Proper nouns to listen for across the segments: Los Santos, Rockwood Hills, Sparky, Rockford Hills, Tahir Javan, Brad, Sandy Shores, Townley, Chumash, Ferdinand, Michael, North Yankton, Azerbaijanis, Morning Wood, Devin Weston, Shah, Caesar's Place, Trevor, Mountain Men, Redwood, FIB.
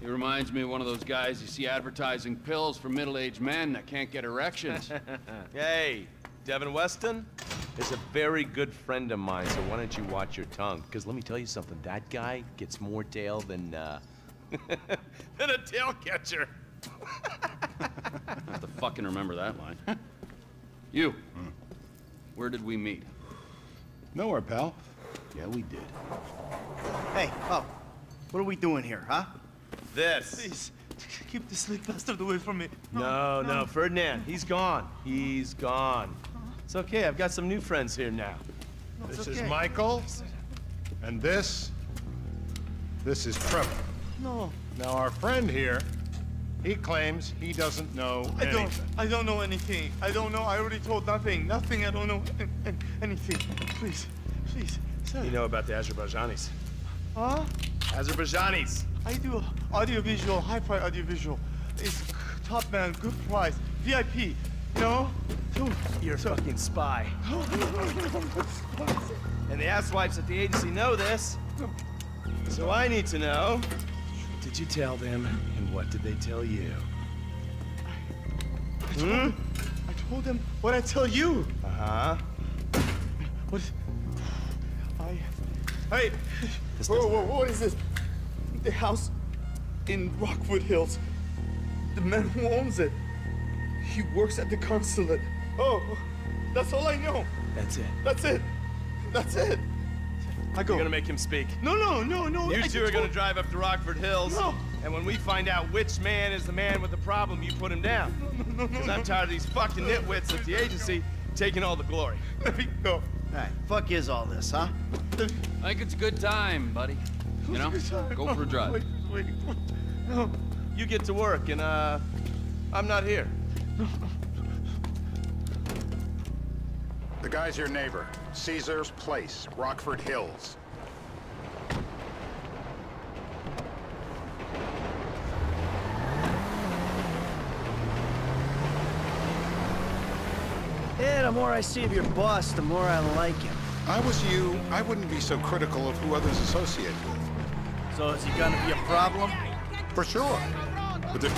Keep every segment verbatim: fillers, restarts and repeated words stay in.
He reminds me of one of those guys you see advertising pills for middle-aged men that can't get erections. Hey, Devin Weston is a very good friend of mine, so why don't you watch your tongue? Because let me tell you something, that guy gets more tail than, uh, than a tail catcher. I have to fucking remember that line. You, mm. Where did we meet? Nowhere, pal. Yeah, we did. Hey, oh, what are we doing here, huh? This. Please, keep this slick bastard away from me. No, no, no, Ferdinand, he's gone. He's gone. It's okay, I've got some new friends here now. No, this okay. is Michael, and this, this is Trevor. No. Now, our friend here, he claims he doesn't know I anything. Don't, I don't know anything. I don't know, I already told nothing. Nothing, I don't know anything. Please, please, sir. You know about the Azerbaijanis. Huh? Azerbaijanis. I do audiovisual, hi-fi audiovisual. It's top man, good price, V I P, you know? You're a so. fucking spy. And the asswipes at the agency know this. So I need to know, did you tell them, and what did they tell you? I, I, told, hmm? them, I told them what I tell you. Uh-huh. What is... I... Hey! This whoa, whoa, whoa, what is this? The house in Rockwood Hills. The man who owns it. He works at the consulate. Oh, that's all I know. That's it. That's it. That's it. I go. You're gonna make him speak. No, no, no, no. You two are gonna drive up to Rockford Hills. No. And when we find out which man is the man with the problem, you put him down. No, no, no. Because I'm tired of these fucking nitwits at the agency taking all the glory. Let me go. All right. Fuck is all this, huh? I think it's a good time, buddy. You know, go for a drive. Wait, wait, wait. No. You get to work, and uh, I'm not here. The guy's your neighbor. Caesar's Place, Rockford Hills. Yeah, the more I see of your boss, the more I like him. I was you, I wouldn't be so critical of who others associate with. So is he gonna be a problem? For sure. But there's,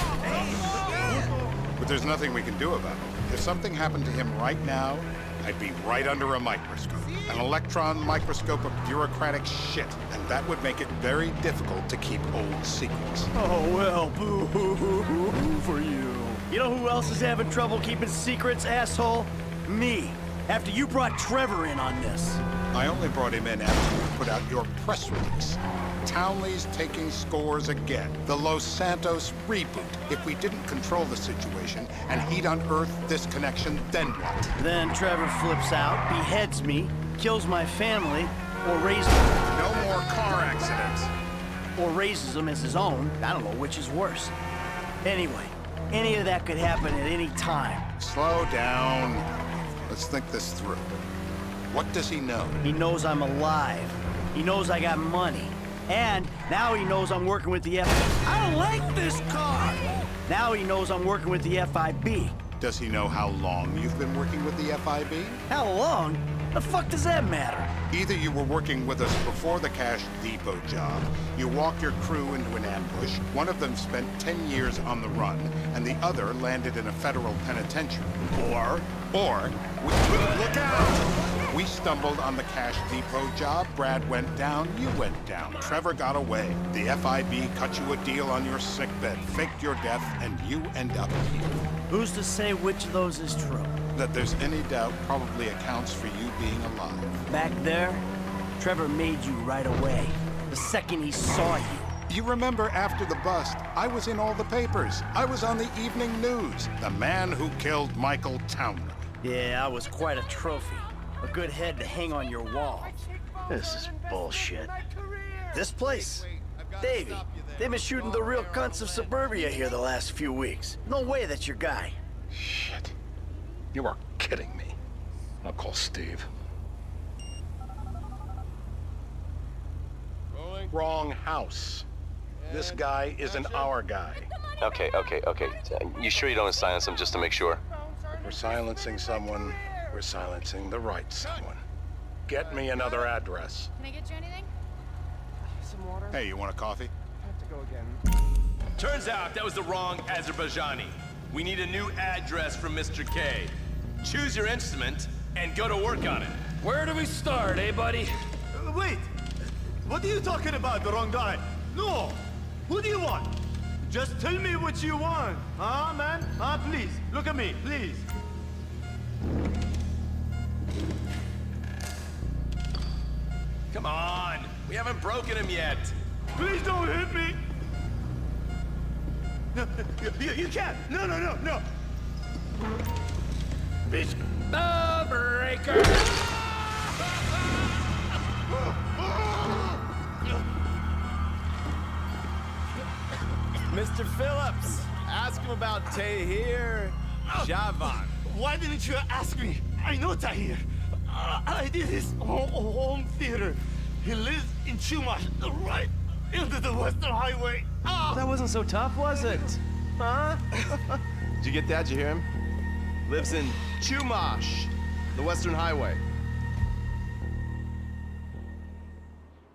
but there's nothing we can do about it. If something happened to him right now, I'd be right under a microscope. An electron microscope of bureaucratic shit. And that would make it very difficult to keep old secrets. Oh, well, boo-hoo-hoo-hoo for you. You know who else is having trouble keeping secrets, asshole? Me. After you brought Trevor in on this. I only brought him in after you put out your press release. Townley's taking scores again. The Los Santos reboot. If we didn't control the situation and he'd unearthed this connection, then what? Then Trevor flips out, beheads me, kills my family, or raises... No more car accidents. Or raises them as his own. I don't know which is worse. Anyway, any of that could happen at any time. Slow down. Let's think this through. What does he know? He knows I'm alive. He knows I got money. And now he knows I'm working with the F I B. I don't like this car! Now he knows I'm working with the F I B. Does he know how long you've been working with the F I B? How long? The fuck does that matter? Either you were working with us before the Cash Depot job, you walked your crew into an ambush, one of them spent ten years on the run, and the other landed in a federal penitentiary. Or, or, we, look out! We stumbled on the Cash Depot job, Brad went down, you went down, Trevor got away. The F I B cut you a deal on your sickbed, faked your death, and you end up here. Who's to say which of those is true? That there's any doubt probably accounts for you being alive. Back there, Trevor made you right away, the second he saw you. You remember after the bust, I was in all the papers. I was on the evening news. The man who killed Michael Townley. Yeah, I was quite a trophy. A good head to hang on your wall. This is bullshit. This place, Davey, they've been shooting the real cunts of suburbia here the last few weeks. No way that's your guy. Shit. You are kidding me. I'll call Steve. Rolling. Wrong house. And this guy isn't action. Our guy. Okay, okay, okay. You sure you don't silence him just to make sure? If we're silencing someone. We're silencing the right someone. Get me another address. Can I get you anything? Some water? Hey, you want a coffee? I have to go again. Turns out that was the wrong Azerbaijani. We need a new address from Mister K. Choose your instrument and go to work on it. Where do we start, eh, buddy? Uh, wait! What are you talking about, the wrong guy? No! Who do you want? Just tell me what you want, huh, man? Huh, please, look at me, please. Come on! We haven't broken him yet! Please don't hit me! No, you, you can't! No, no, no, no! Bitch! The breaker! Mister Phillips, ask him about Tahir Javan. Why didn't you ask me? I know Tahir. Uh, I did his home, home theater. He lives in Chumash, right into the Western Highway. Oh. That wasn't so tough, was it? Huh? Did you get that? Did you hear him? Lives in Chumash, the Western Highway.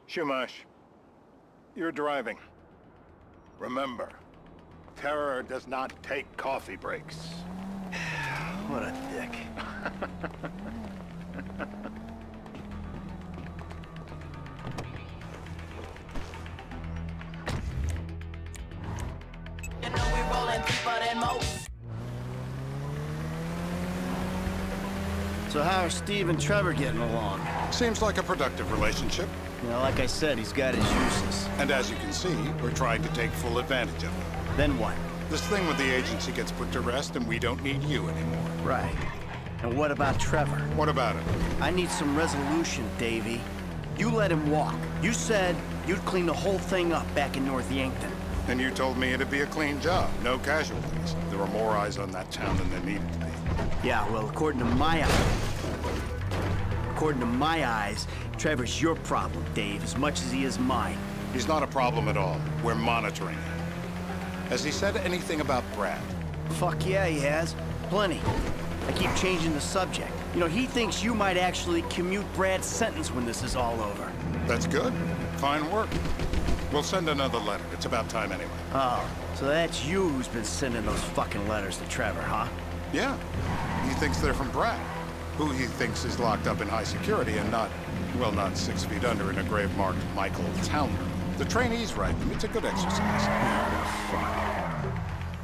Chumash, you're driving. Remember, terror does not take coffee breaks. What a dick. You know we rolling deeper than most. So how are Steve and Trevor getting along? Seems like a productive relationship. You know, like I said, he's got his uses. And as you can see, we're trying to take full advantage of it. Then what? This thing with the agency gets put to rest and we don't need you anymore. Right. And what about Trevor? What about him? I need some resolution, Davey. You let him walk. You said you'd clean the whole thing up back in North Yankton. And you told me it'd be a clean job. No casualties. There were more eyes on that town than there needed to be. Yeah, well, according to my eyes... According to my eyes, Trevor's your problem, Dave, as much as he is mine. He's not a problem at all. We're monitoring him. Has he said anything about Brad? Fuck yeah, he has. Plenty. I keep changing the subject. You know, he thinks you might actually commute Brad's sentence when this is all over. That's good. Fine work. We'll send another letter. It's about time anyway. Oh, so that's you who's been sending those fucking letters to Trevor, huh? Yeah. He thinks they're from Brad, who he thinks is locked up in high security and not, well, not six feet under in a grave marked Michael Townley. The trainee's right, it's a good exercise.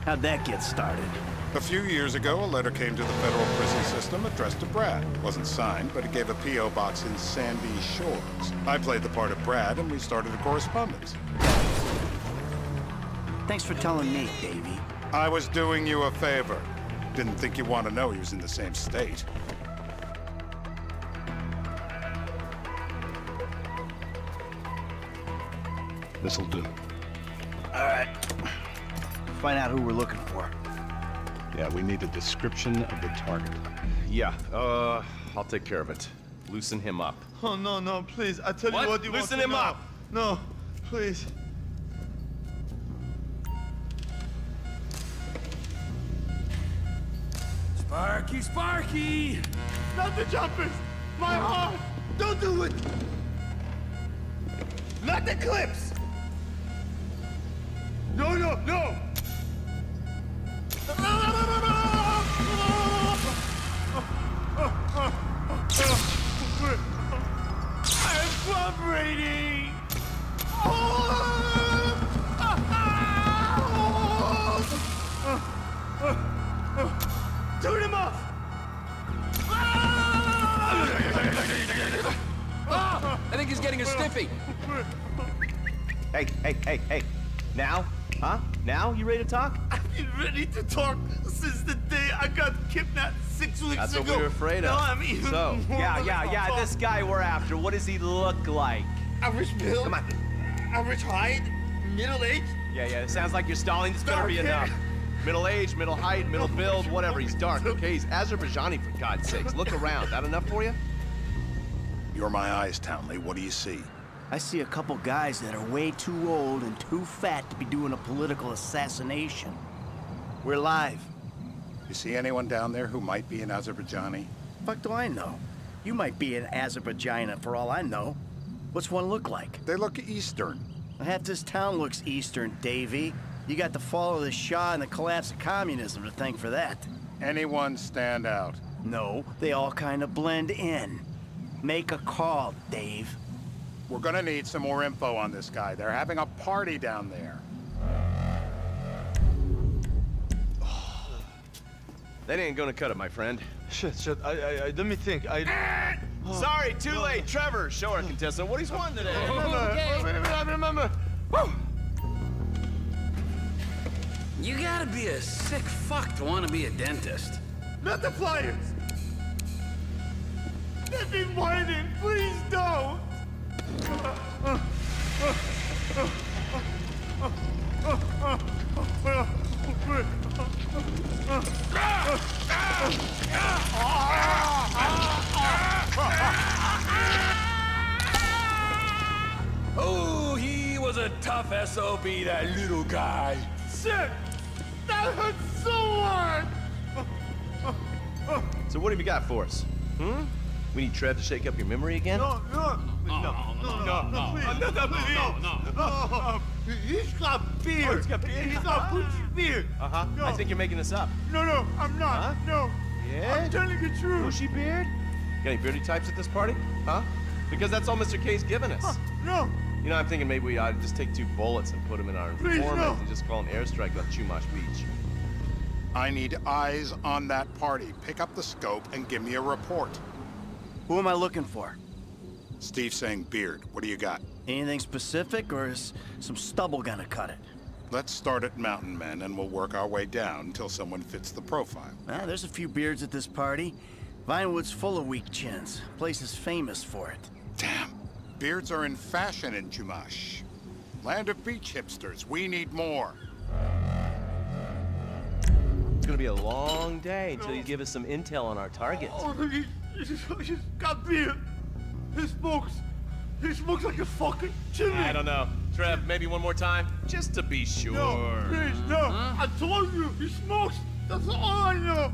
How'd that get started? A few years ago, a letter came to the federal prison system addressed to Brad. It wasn't signed, but it gave a P O box in Sandy Shores. I played the part of Brad, and we started a correspondence. Thanks for telling me, Davey. I was doing you a favor. Didn't think you want to know he was in the same state. This'll do. All right. Find out who we're looking for. Yeah, we need a description of the target. Yeah, uh, I'll take care of it. Loosen him up. Oh, no, no, please. I tell what? you what you Loosen want Loosen him know. up! No, please. Sparky, Sparky! Not the jumpers! My heart! Don't do it! Not the clips! No, no, no! I'm vibrating! Turn him off! I think he's getting a stiffy! Hey, hey, hey, hey! Now? Huh? Now? You ready to talk? I've been ready to talk since the day I got kidnapped six weeks That's ago. That's what we were afraid of. No, I'm even so, more yeah, yeah, yeah, talk. This guy we're after, what does he look like? Average build. Come on. Average height. Middle age. Yeah, yeah, it sounds like you're stalling. This better be enough. Middle age, middle height, middle build, whatever. He's dark, okay? He's Azerbaijani, for God's sakes. Look around. That enough for you? You're my eyes, Townley. What do you see? I see a couple guys that are way too old and too fat to be doing a political assassination. We're live. You see anyone down there who might be an Azerbaijani? Fuck do I know? You might be an Azerbaijani for all I know. What's one look like? They look Eastern. Half this town looks Eastern, Davey. You got the fall of the Shah and the collapse of communism to thank for that. Anyone stand out? No, they all kind of blend in. Make a call, Dave. We're gonna need some more info on this guy. They're having a party down there. That ain't gonna cut it, my friend. Shit, shit, I, I, I let me think, I... Oh. Sorry, too oh. late, Trevor! Show our contestant what he's won today! Oh, okay. Remember, remember, I remember! Woo! You gotta be a sick fuck to want to be a dentist. Not the Flyers! Let me whining, please don't! Oh, he was a tough S O B, that little guy. Shit! That hurt so hard! So what have you got for us? Hmm? We need Trev to shake up your memory again? No, no, no, no, no, no, no, no, no, no, no. He's got beer. Oh, he's got beer. He's got Pucci beer. Uh-huh. No. I think you're making this up. No, no, I'm not. Huh? No. Yeah? I'm telling you the truth. Pucci beard? Got any beardy types at this party? Huh? Because that's all Mister K's giving us. Huh. No. You know, I'm thinking maybe we ought to just take two bullets and put them in our informant no. and just call an airstrike on Chumash Beach. I need eyes on that party. Pick up the scope and give me a report. Who am I looking for? Steve saying beard. What do you got? Anything specific, or is some stubble gonna cut it? Let's start at Mountain Men, and we'll work our way down until someone fits the profile. Well, there's a few beards at this party. Vinewood's full of weak chins. Place is famous for it. Damn. Beards are in fashion in Chumash. Land of beach hipsters. We need more. It's gonna be a long day until you give us some intel on our targets. Oh, he's got beer. He smokes. He smokes like a fucking chimney. I don't know. Trev, maybe one more time? Just to be sure. No, please, no. Uh-huh. I told you, he smokes. That's all I know.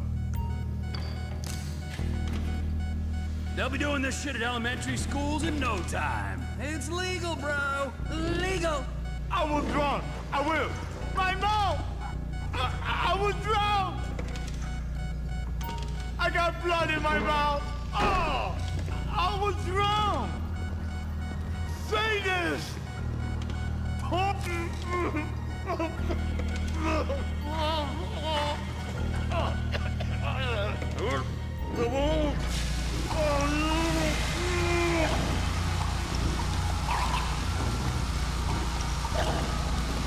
They'll be doing this shit at elementary schools in no time. It's legal, bro. Legal. I will drown. I will. Right now. I, I will drown. I got blood in my mouth. Oh! I was wrong! Say this!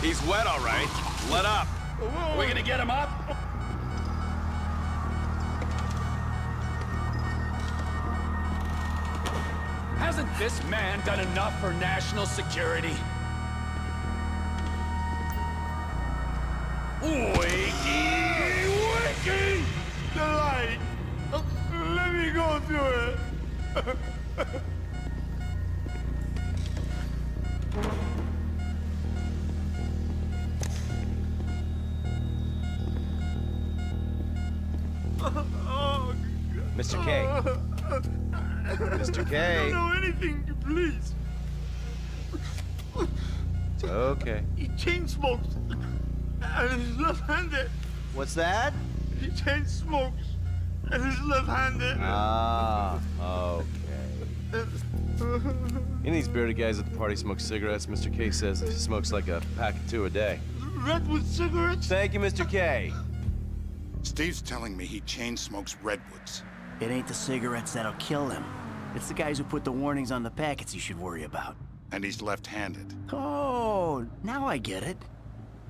He's wet, all right. Let up. Are we gonna get him up? Hasn't this man done enough for national security? Wakey, wakey! The light! Let me go through it! Mister K. Mister K. I don't know anything, please. Okay. He chain smokes. And he's left-handed. What's that? He chain smokes. And he's left-handed. Ah, okay. Any of these bearded guys at the party smoke cigarettes? Mister K says he smokes like a pack of two a day. Redwood cigarettes? Thank you, Mister K. Steve's telling me he chain smokes Redwoods. It ain't the cigarettes that'll kill him. It's the guys who put the warnings on the packets you should worry about. And he's left-handed. Oh, now I get it.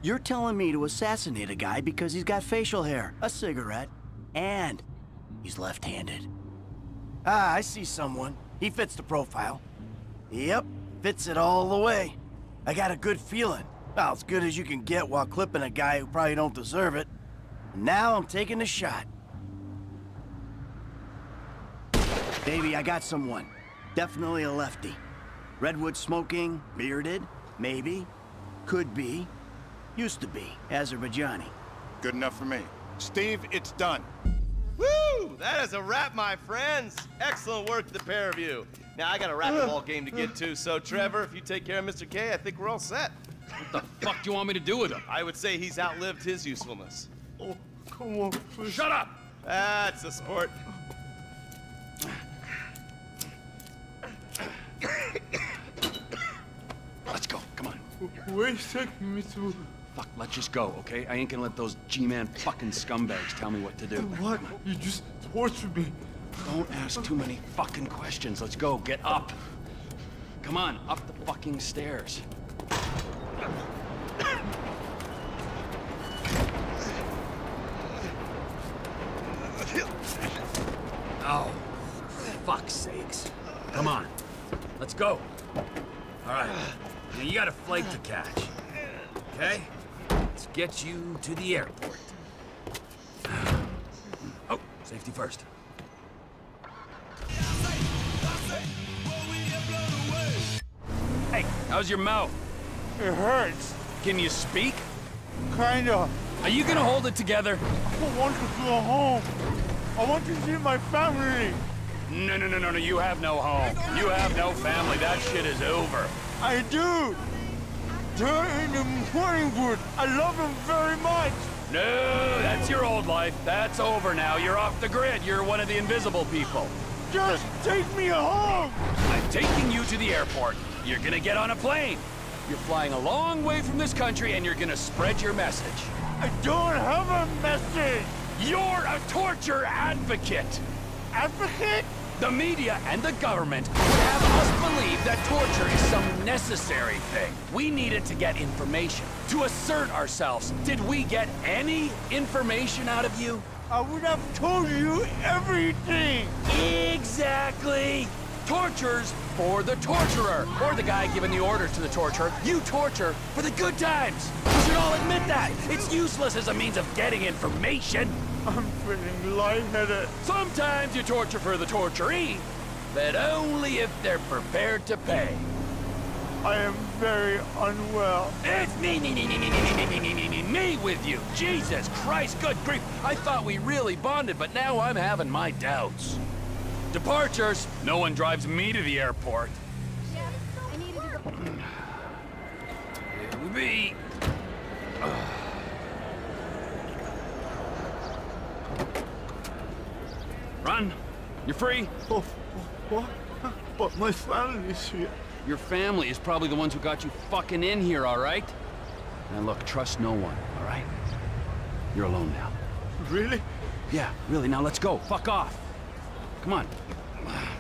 You're telling me to assassinate a guy because he's got facial hair, a cigarette, and he's left-handed. Ah, I see someone. He fits the profile. Yep, fits it all the way. I got a good feeling. Well, as good as you can get while clipping a guy who probably don't deserve it. Now I'm taking the shot. Davey, I got someone. Definitely a lefty. Redwood smoking, bearded, maybe, could be, used to be, Azerbaijani. Good enough for me. Steve, it's done. Woo! Woo! That is a wrap, my friends. Excellent work, the pair of you. Now, I got a racquetball game to get to, so Trevor, if you take care of Mister K, I think we're all set. What the fuck do you want me to do with him? I would say he's outlived his usefulness. Oh, come on, please. Shut up! That's the sport. Let's go, come on. Where are you taking me to? Fuck, let's just go, okay? I ain't gonna let those G-Man fucking scumbags tell me what to do. What? You just tortured me. Don't ask too many fucking questions. Let's go, get up. Come on, up the fucking stairs. Oh, fuck's sakes. Come on, let's go. All right, now you got a flight to catch, okay? Let's get you to the airport. Oh, safety first. Hey, how's your mouth? It hurts. Can you speak? Kinda. Are you gonna hold it together? I want to go home. I want to see my family. No, no, no, no, no, you have no home. You have no family. That shit is over. I do. They're in the Morning Wood. I love them very much. No, that's your old life. That's over now. You're off the grid. You're one of the invisible people. Just take me home. I'm taking you to the airport. You're gonna get on a plane. You're flying a long way from this country, and you're gonna spread your message. I don't have a message. You're a torture advocate. Advocate? The media and the government would have us believe that torture is some necessary thing. We need it to get information, to assert ourselves. Did we get any information out of you? I would have told you everything. Exactly. Tortures for the torturer, or the guy giving the orders to the torturer. You torture for the good times. We should all admit that. It's useless as a means of getting information. I'm feeling lightheaded. Sometimes you torture for the torturee, but only if they're prepared to pay. I am very unwell. It's me, me, me, me, me, me, me, me, me, me, me with you. Jesus Christ, good grief. I thought we really bonded, but now I'm having my doubts. Departures! No one drives me to the airport. Yeah, I need work. It would be... Uh. Run! You're free! Oh, what? But my family's here. Your family is probably the ones who got you fucking in here, all right? Now look, trust no one, all right? You're alone now. Really? Yeah, really. Now let's go. Fuck off. Come on.